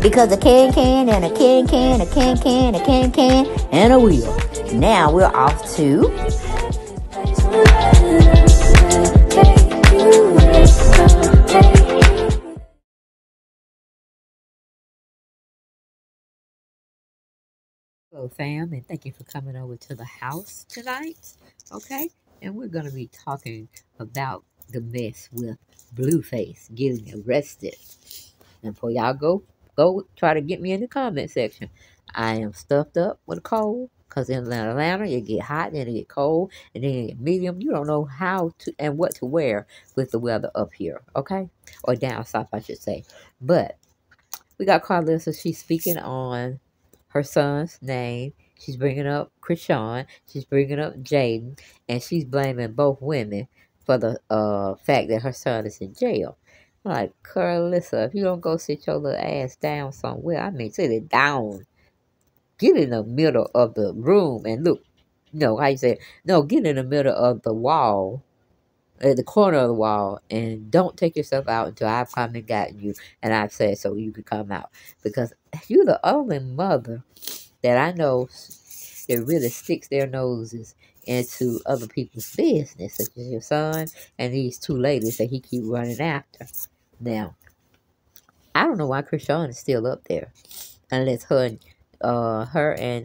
Because a can-can and a can-can, a can-can, a can-can, and a wheel. Now we're off to... Hello fam, and thank you for coming over to the house tonight, okay? And we're going to be talking about the mess with Blueface getting arrested. And before y'all go try to get me in the comment section. I am stuffed up with a cold. Because in Atlanta, you get hot, then it get cold, and then it get medium. You don't know how to and what to wear with the weather up here, okay? Or down south, I should say. But we got Karlissa. She's speaking on her son's name. She's bringing up Chrisean. She's bringing up Jaidyn. And she's blaming both women for the fact that her son is in jail. I'm like, Karlissa, if you don't go sit your little ass down somewhere, I mean, sit it down. Get in the middle of the room and look. No, I said, no, get in the middle of the wall, at the corner of the wall, and don't take yourself out until I've come and gotten you. And I've said so you can come out. Because you're the only mother that I know that really sticks their noses into other people's business, such as your son and these two ladies that he keep running after. Now, I don't know why Chrisean is still up there, unless her and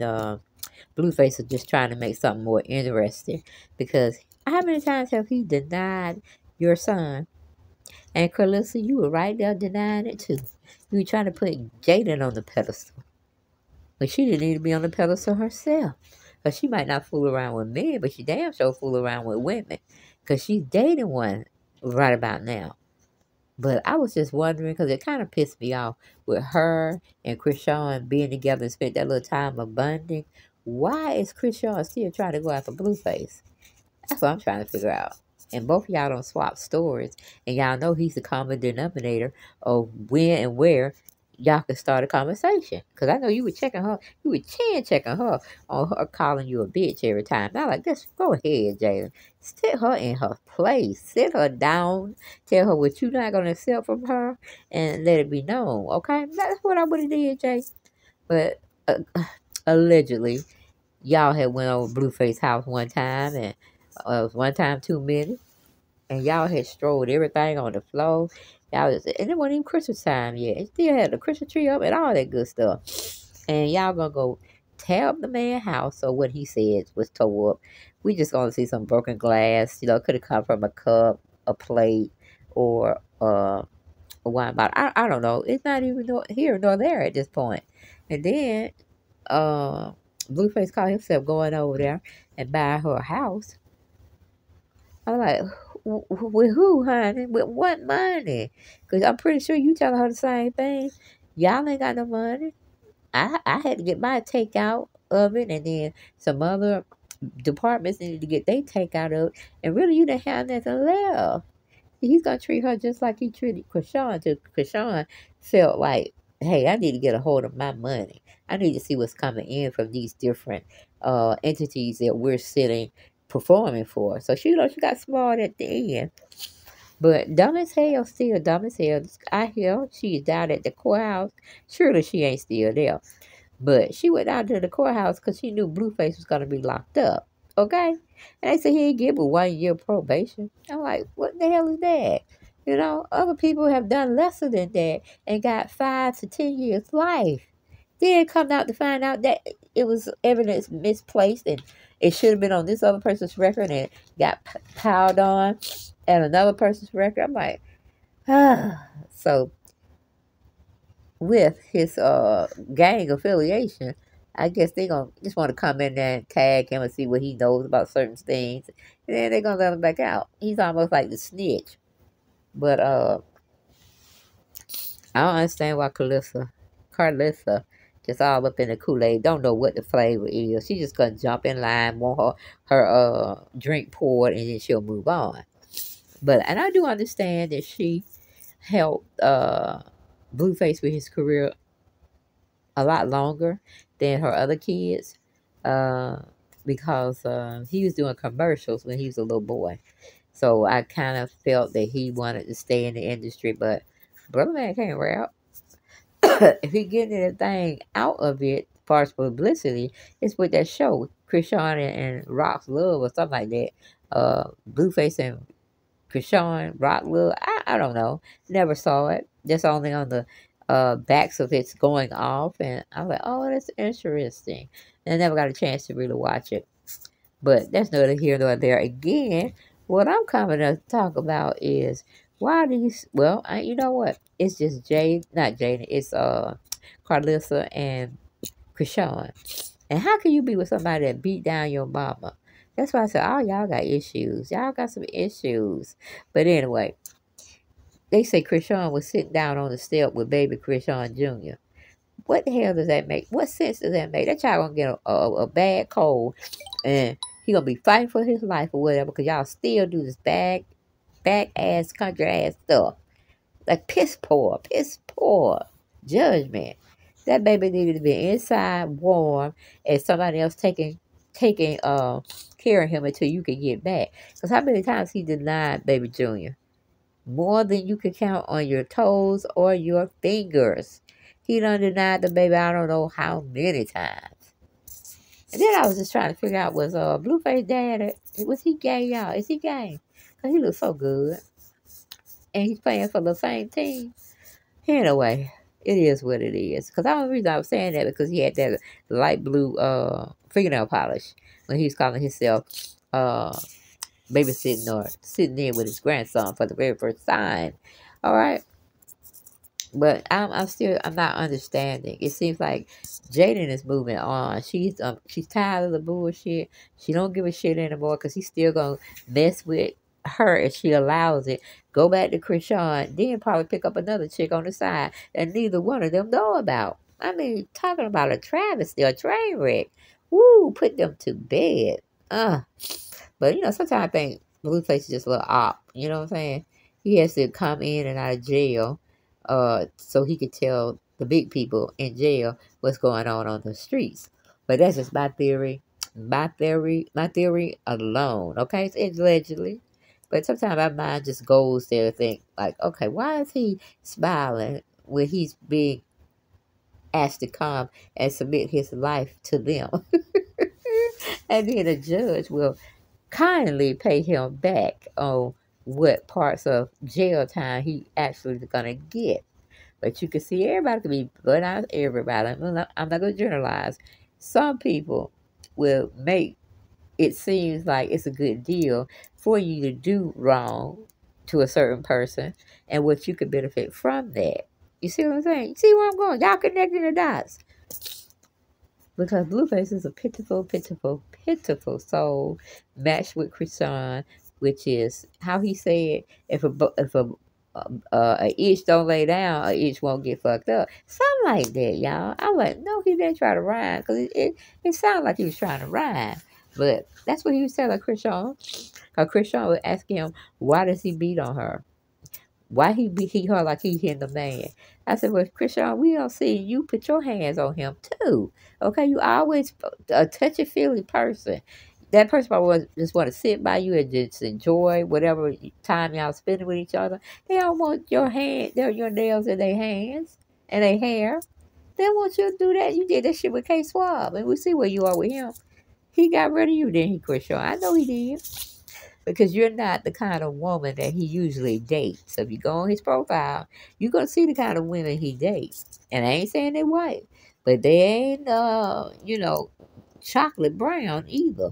Blueface are just trying to make something more interesting. Because how many times have he denied your son? And Karlissa, you were right there denying it too. You were trying to put Jaidyn on the pedestal, but she didn't need to be on the pedestal herself. Because she might not fool around with men, but she damn sure fool around with women. Because she's dating one right about now. But I was just wondering, because it kind of pissed me off with her and Chrisean being together and spent that little time of bonding. Why is Chrisean still trying to go after Blueface? That's what I'm trying to figure out. And both of y'all don't swap stories. And y'all know he's the common denominator of when and where y'all can start a conversation. Because I know you were checking her. You were checking her on her calling you a bitch every time. Now, like, just go ahead, Jaidyn. Sit her in her place. Sit her down. Tell her what you're not going to accept from her. And let it be known, okay? That's what I would have did, Jaidyn. But allegedly, y'all had went over Blueface's house one time. And it was one time too many. And y'all had strolled everything on the floor. And it wasn't even Christmas time yet. It still had the Christmas tree up and all that good stuff. And y'all gonna go tear up the man's house, or what he said was tore up. We just gonna see some broken glass. You know, it could have come from a cup, a plate, or a wine bottle. I don't know. It's not even here nor there at this point. And then Blueface caught himself going over there and buying her house. I'm like, with who, honey? With what money? Because I'm pretty sure you telling her the same thing. Y'all ain't got no money. I had to get my takeout of it, and then some other departments needed to get their takeout of it. And really, you didn't have nothing left. He's going to treat her just like he treated Chrisean. Chrisean felt like, hey, I need to get a hold of my money. I need to see what's coming in from these different entities that we're sitting performing for. So she got smart at the end, but dumb as hell, still dumb as hell. I hear she's down at the courthouse. Surely she ain't still there, but she went out to the courthouse because she knew Blueface was gonna be locked up, okay? And they said he ain't give but 1 year probation. I'm like, what the hell is that? You know, other people have done lesser than that and got 5 to 10 years life. Then come out to find out that it was evidence misplaced, and it should have been on this other person's record, and it got piled on at another person's record. I'm like, ah. So with his gang affiliation, I guess they're going to just want to come in there and tag him and see what he knows about certain things. And then they're going to let him back out. He's almost like the snitch. But I don't understand why Karlissa just all up in the Kool-Aid, don't know what the flavor is. She's just gonna jump in line, want her drink poured, and then she'll move on. And I do understand that she helped Blueface with his career a lot longer than her other kids, because he was doing commercials when he was a little boy. So I kind of felt that he wanted to stay in the industry, but Brother Man can't rap. If he getting anything out of it, as far as publicity, it's with that show, Chrisean and Rock's Love or something like that. Blueface and Chrisean, Rock Love, I don't know. Never saw it. Just only on the backs of it's going off, and I'm like, oh, that's interesting. And I never got a chance to really watch it. But that's neither here nor there. Again, what I'm coming to talk about is, why do you, well, you know what? It's just Karlissa and Chrisean. And how can you be with somebody that beat down your mama? That's why I said, oh, y'all got issues. Y'all got some issues. But anyway, they say Chrisean was sitting down on the step with baby Chrisean Jr. What the hell does that make? What sense does that make? That child gonna get a bad cold, and he gonna be fighting for his life or whatever, because y'all still do this back-ass, country-ass stuff. Like, piss-poor judgment. That baby needed to be inside, warm, and somebody else taking care of him until you can get back. Because how many times he denied baby Junior? More than you can count on your toes or your fingers. He done denied the baby I don't know how many times. And then I was just trying to figure out, was Blueface dad, was he gay, y'all? Is he gay? He looks so good. And he's playing for the same team. Anyway, it is what it is. Because the only reason I was saying that because he had that light blue fingernail polish when he was calling himself babysitting or sitting in with his grandson for the very first time. All right? But I'm not understanding. It seems like Jaidyn is moving on. She's tired of the bullshit. She don't give a shit anymore because he's still going to mess with her if she allows it, go back to Chrisean, then probably pick up another chick on the side and neither one of them know about. I mean, talking about a travesty, a train wreck. Woo, put them to bed. But, you know, sometimes I think Blueface is just a little op. You know what I'm saying? He has to come in and out of jail so he could tell the big people in jail what's going on the streets. But that's just my theory. My theory alone, okay? It's allegedly. But sometimes my mind just goes there and think, like, okay, why is he smiling when he's being asked to come and submit his life to them? And then the judge will kindly pay him back on what parts of jail time he actually is going to get. But you can see everybody can be, but not everybody. I'm not going to generalize. Some people will make it seems like it's a good deal for you to do wrong to a certain person and what you could benefit from that. You see what I'm saying? You see where I'm going? Y'all connecting the dots. Because Blueface is a pitiful, pitiful, pitiful soul matched with Chrisean, which is how he said, if an itch don't lay down, an itch won't get fucked up. Something like that, y'all. I was like, no, he didn't try to rhyme because it sounded like he was trying to rhyme. But that's what he was telling Chrisean. Chrisean would ask him, why does he beat on her? Why he beat her like he hitting the man? I said, well, Chrisean, we don't see you put your hands on him too. Okay, you always a touchy-feely person. That person probably just want to sit by you and just enjoy whatever time y'all spending with each other. They don't want your nails in their hands and their hair. They want you to do that. You did that shit with K-Swab, and we see where you are with him. He got rid of you, didn't he, Chrisean? I know he did. Because you're not the kind of woman that he usually dates. So if you go on his profile, you're going to see the kind of women he dates. And I ain't saying they're white. But they ain't, you know, chocolate brown either.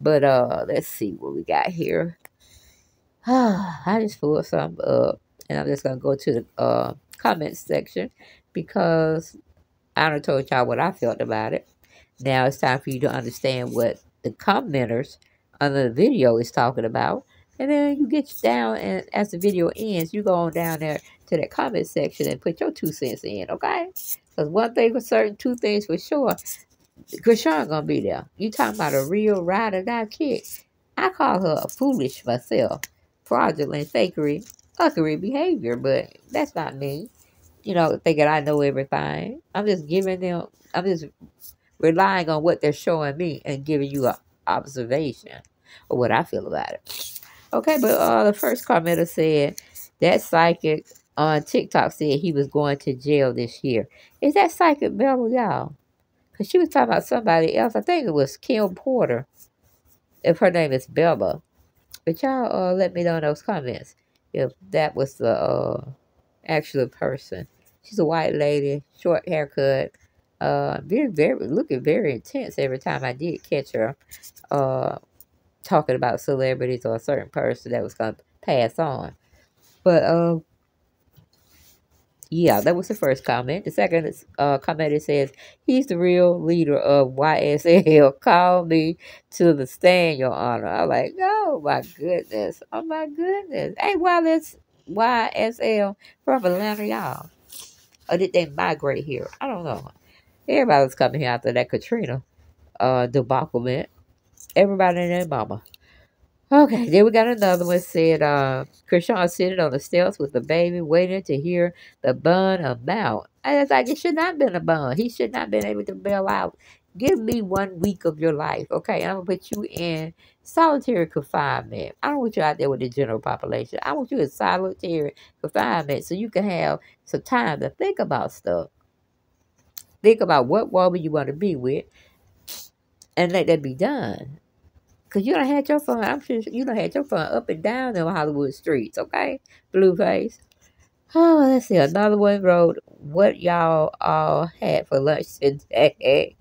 But let's see what we got here. I just pulled something up. And I'm just going to go to the comments section. Because I done told y'all what I felt about it. Now it's time for you to understand what the commenters on the video is talking about. And then you get down, and as the video ends, you go on down there to that comment section and put your 2 cents in, okay? So Because one thing for certain, two things for sure, Chrisean gonna be there. You talking about a real ride or die chick. I call her a foolish myself, fraudulent, fakery, fuckery behavior, but that's not me. You know, thinking I know everything. I'm just giving them, I'm just relying on what they're showing me and giving you an observation of what I feel about it. Okay, but the first commenter said, that psychic on TikTok said he was going to jail this year. Is that psychic Bella, y'all? Because she was talking about somebody else. I think it was Kim Porter, if her name is Bella. But y'all let me know in those comments if that was the actual person. She's a white lady, short haircut, very looking very intense every time I did catch her talking about celebrities or a certain person that was going to pass on. But yeah, that was the first comment. The second comment, it says, he's the real leader of YSL. Call me to the stand, Your Honor. I'm like, oh my goodness. Oh my goodness. Hey, Wallace, YSL from Atlanta, y'all. Or did they migrate here? I don't know. Everybody was coming here after that Katrina debaclement. Everybody and their mama. Okay, then we got another one. Said, Chrisean sitting on the steps with the baby, waiting to hear the bond amount. I was like, it should not have been a bond. He should not have been able to bail out. Give me 1 week of your life, okay? And I'm going to put you in solitary confinement. I don't want you out there with the general population. I want you in solitary confinement so you can have some time to think about stuff. Think about what woman you want to be with and let that be done. Because you done had your fun. I'm sure you done had your fun up and down them Hollywood streets, okay? Blueface. Oh, let's see. Another one wrote, what y'all all had for lunch today?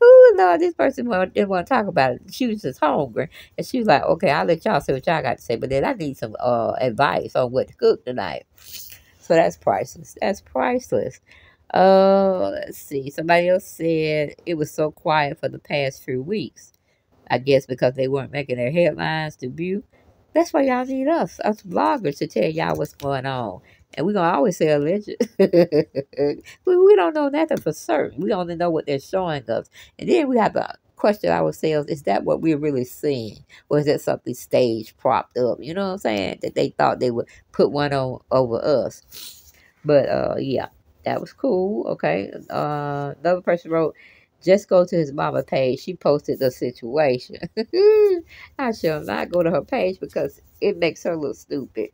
Oh, Lord, this person didn't want to talk about it. She was just hungry. And she was like, okay, I'll let y'all say what y'all got to say. But then I need some advice on what to cook tonight. So that's priceless. That's priceless. Oh, let's see. Somebody else said it was so quiet for the past few weeks. I guess because they weren't making their headlines to view. That's why y'all need us, vloggers, to tell y'all what's going on. And we're going to always say alleged. We don't know nothing for certain. We only know what they're showing us. And then we have to question ourselves, is that what we're really seeing? Or is that something stage propped up? You know what I'm saying? That they thought they would put one on over us. But, yeah, that was cool. Okay. Another person wrote, just go to his mama page. She posted the situation. I shall not go to her page because it makes her look stupid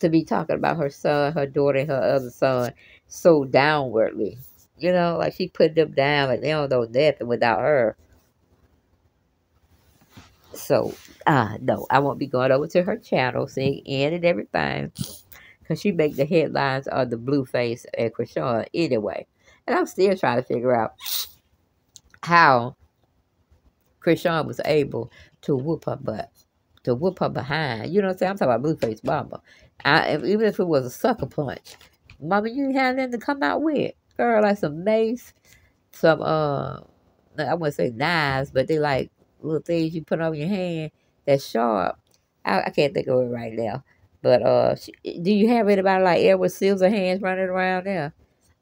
to be talking about her son, her daughter, and her other son so downwardly. You know, like she put them down and they don't know nothing without her. So, no, I won't be going over to her channel, seeing in and everything, because she make the headlines of the Blueface and Chrisean anyway. And I'm still trying to figure out how Chrisean was able to whoop her butt, to whoop her behind. You know what I'm saying? I'm talking about Blueface mama. Even if it was a sucker punch, mama, you didn't have nothing to come out with. Girl, like some mace, some, I wouldn't say knives, but they like little things you put on your hand that's sharp. I can't think of it right now. But do you have anybody like Edward Scissorhands running around there?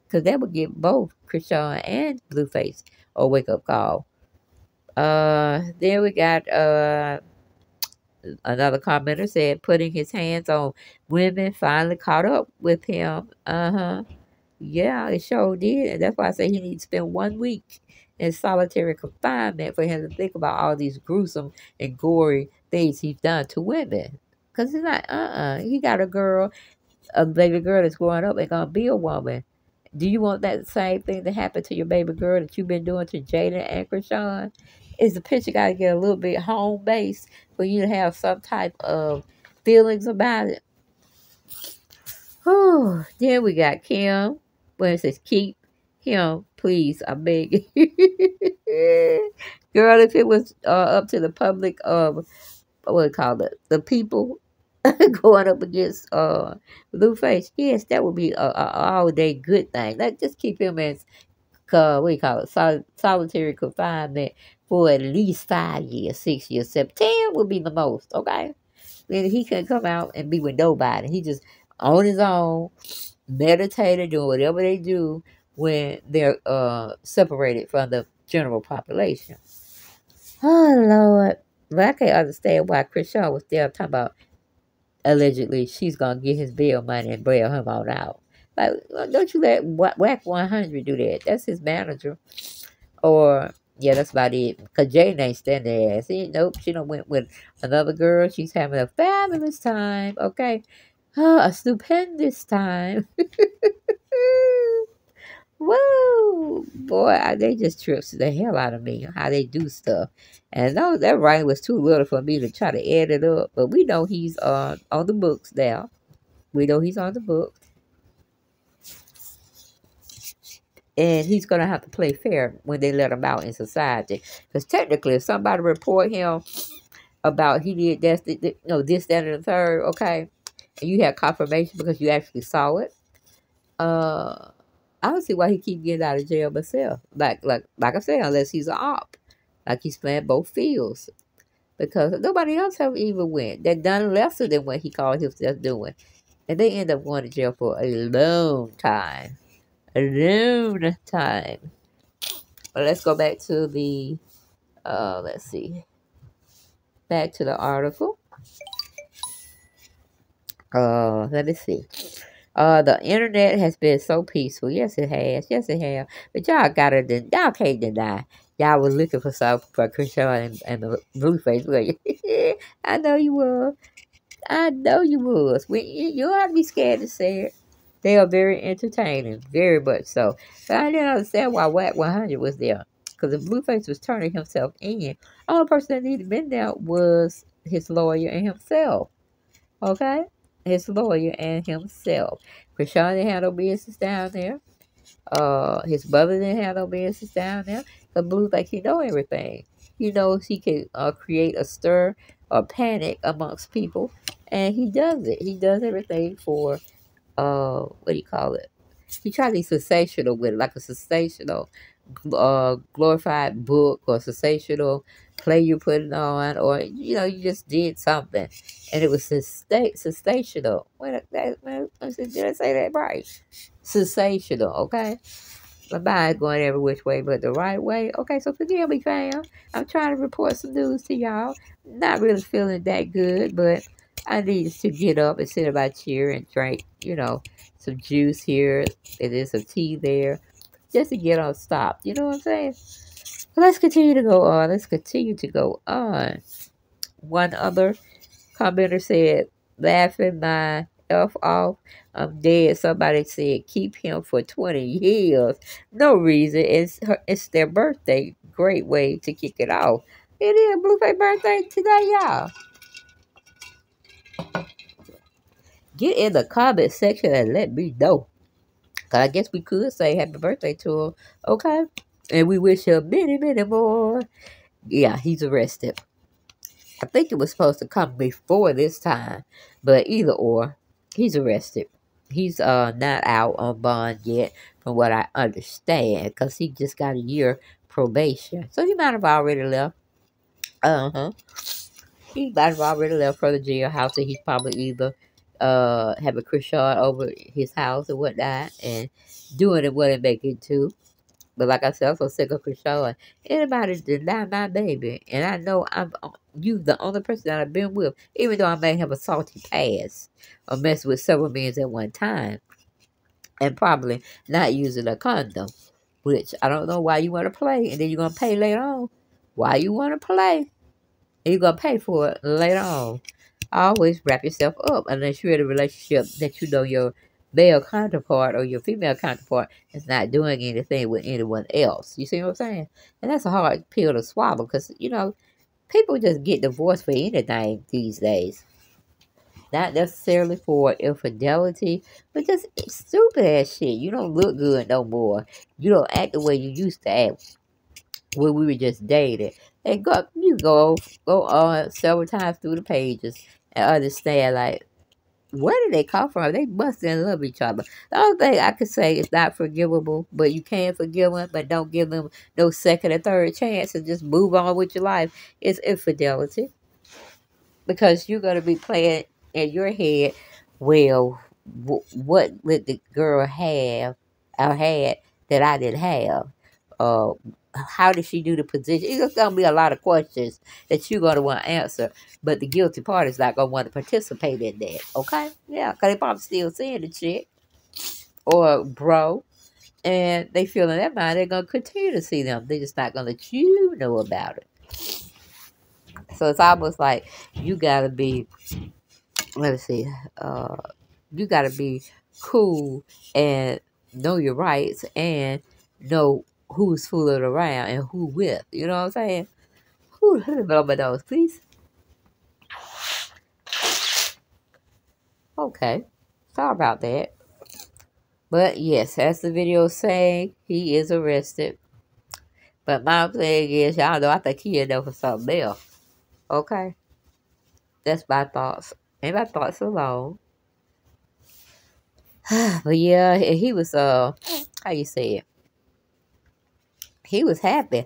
Because that would get both Chrisean and Blueface a wake-up call. Then we got another commenter said, putting his hands on women finally caught up with him. Yeah, it sure did. And that's why I say he needs to spend 1 week in solitary confinement for him to think about all these gruesome and gory things he's done to women. Because he's like, he got a girl, a baby girl that's growing up and going to be a woman. Do you want that same thing to happen to your baby girl that you've been doing to Jaidyn and Chrisean? Is the picture got to get a little bit home-based for you to have some type of feelings about it? Whew. Then we got Kim, where it says, keep him, please, I beg you. Girl, if it was up to the public of, what do you call it, the people going up against Blueface, yes, that would be a all-day good thing. Like, just keep him in, what do you call it, solitary confinement for at least 5 years, 6 years, 7, 10 would be the most, okay? Then he can come out and be with nobody. He just on his own, meditating, doing whatever they do when they're separated from the general population. Oh, Lord. But I can't understand why Chrisean was there talking about allegedly she's going to get his bail money and bail him on out. Like, don't you let Wack 100 do that. That's his manager. Or, yeah, that's about it. Because Jaidyn ain't standing there. See, nope, she done went with another girl. She's having a fabulous time, okay? Oh, a stupendous time. Woo! Boy, they just trips the hell out of me, how they do stuff. And no, that writing was too little for me to try to edit up. But we know he's on the books now. We know he's on the books. And he's going to have to play fair when they let him out in society. Because technically, if somebody report him about he did that, you know, this, that, and the third, okay, and you had confirmation because you actually saw it, I don't see why he keep getting out of jail myself. Like I said, unless he's an op. Like he's playing both fields. Because nobody else have even went. They've done lesser than what he called himself doing. And they end up going to jail for a long time. A long time. Well, let's go back to the, let's see. Back to the article. Let me see. The internet has been so peaceful. Yes, it has. Yes, it has. But y'all gotta, y'all can't deny. Y'all was looking for something for Chrisean and Blueface, were you? I know you was. I know you was. You ought to be scared to say it. They are very entertaining, very much so. But I didn't understand why Wack 100 was there. Because if Blueface was turning himself in, the only person that needed to been there was his lawyer and himself. Okay? His lawyer and himself. Chrisean didn't have no business down there. His brother didn't have no business down there. Because Blueface, he knows everything. He knows he can create a stir or panic amongst people. And he does it. He does everything for... what do you call it? He tried to be sensational with it, like a sensational glorified book or sensational play you're putting on, or, you know, you just did something and it was sensational. Wait, did I say that right? Sensational, okay? My mind's going every which way but the right way. Okay, so forgive me, fam. I'm trying to report some news to y'all. Not really feeling that good, but I needed to get up and sit in my chair and drink, you know, some juice here and then some tea there just to get on stop. You know what I'm saying? Well, let's continue to go on. Let's continue to go on. One other commenter said, laughing my elf off, I'm dead. Somebody said, keep him for 20 years. No reason. It's their birthday. Great way to kick it off. It is Blueface birthday today, y'all. Get in the comment section and let me know. Cause I guess we could say happy birthday to him. Okay? And we wish him many, many more. Yeah, he's arrested. I think it was supposed to come before this time. But either or, he's arrested. He's not out on bond yet, from what I understand. Because he just got a year probation. So he might have already left. Uh-huh. He might have already left for the jailhouse, and he's probably either having Chrisean over his house and whatnot, and doing it what it make it to. But like I said, I'm so sick of Chrisean. Anybody deny my baby, and I know you the only person that I've been with, even though I may have a salty past or messed with several men at one time, and probably not using a condom, which I don't know why you want to play, and then you're going to pay later on. Why you want to play? And you're going to pay for it later on. Always wrap yourself up unless you're in a relationship that you know your male counterpart or your female counterpart is not doing anything with anyone else. You see what I'm saying? And that's a hard pill to swallow because, you know, people just get divorced for anything these days. Not necessarily for infidelity, but just stupid ass shit. You don't look good no more. You don't act the way you used to act when we were just dating. And you go on several times through the pages and understand, like, where did they come from? They must then love each other. The only thing I could say is not forgivable, but you can forgive them, but don't give them no second or third chance and just move on with your life. It's infidelity. Because you're going to be playing in your head, well, what did the girl have or had that I didn't have. How did she do the position? It's going to be a lot of questions that you're going to want to answer, but the guilty part is not going to want to participate in that, okay? Yeah, because they probably still saying the chick or bro, and they feel in their mind they're going to continue to see them. They're just not going to let you know about it. So it's almost like you got to be, you got to be cool and know your rights and know who's fooling around and who with. You know what I'm saying? Whew, let me blow my nose, please. Okay. Sorry about that. But yes, as the video saying, he is arrested. But my thing is, y'all know, I think he in there for something else. Okay? That's my thoughts. And my thoughts alone. But yeah, he was, how you say it? He was happy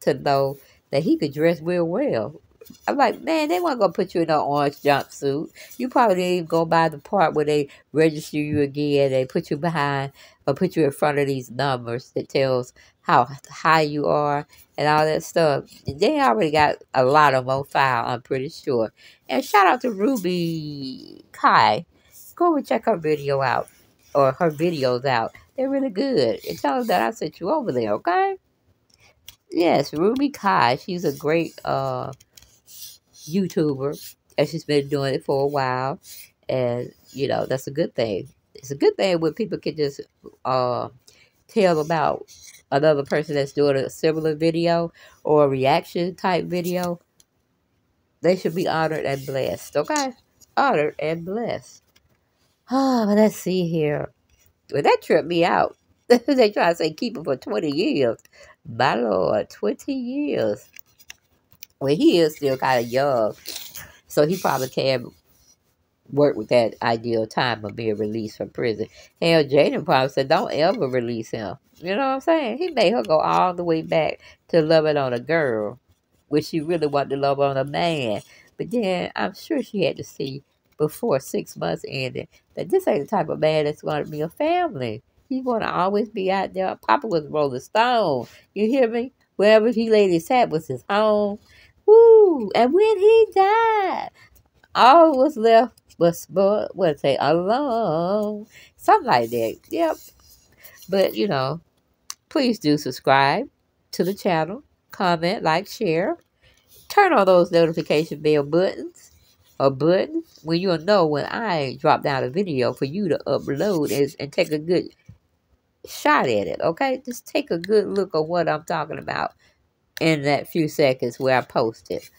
to know that he could dress real well. I'm like, man, they weren't going to put you in an orange jumpsuit. You probably didn't even go by the part where they register you again. They put you behind or put you in front of these numbers that tells how high you are and all that stuff. They already got a lot of them on file, I'm pretty sure. And shout out to Ruby Kai. Go and check her video out, or her videos out. They're really good. And tell them that I sent you over there, okay? Yes, Ruby Kai. She's a great YouTuber. And she's been doing it for a while. And, you know, that's a good thing. It's a good thing when people can just tell about another person that's doing a similar video or a reaction type video. They should be honored and blessed, okay? Honored and blessed. Oh, but let's see here. Well, that tripped me out. They try to say keep him for 20 years. My Lord, 20 years. Well, he is still kind of young. So he probably can work with that ideal time of being released from prison. Hell, Jaidyn probably said, don't ever release him. You know what I'm saying? He made her go all the way back to loving on a girl, which she really wanted to love on a man. But then I'm sure she had to see before 6 months ended, that this ain't the type of man that's going to be a family. He's going to always be out there. Papa was Rolling Stone. You hear me? Wherever he laid his hat was his home. Woo! And when he died, all was left was, what say, alone. Something like that. Yep. But, you know, please do subscribe to the channel. Comment, like, share. Turn on those notification bell buttons. A button when you'll know when I drop down a video for you to upload and take a good shot at it, okay? Just take a good look at what I'm talking about in that few seconds where I post it.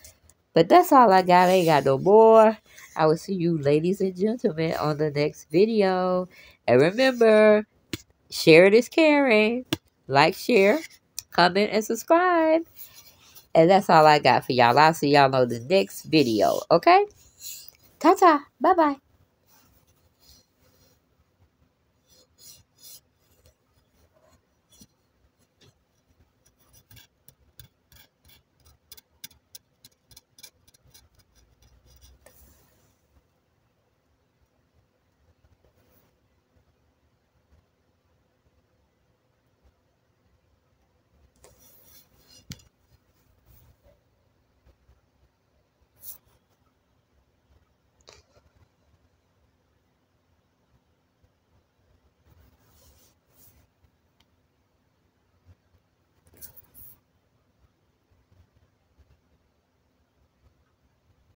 But that's all I got. I ain't got no more. I will see you, ladies and gentlemen, on the next video. And remember, sharing is caring. Like, share, comment, and subscribe. And that's all I got for y'all. I'll see y'all on the next video, okay? Ta-ta. Bye-bye.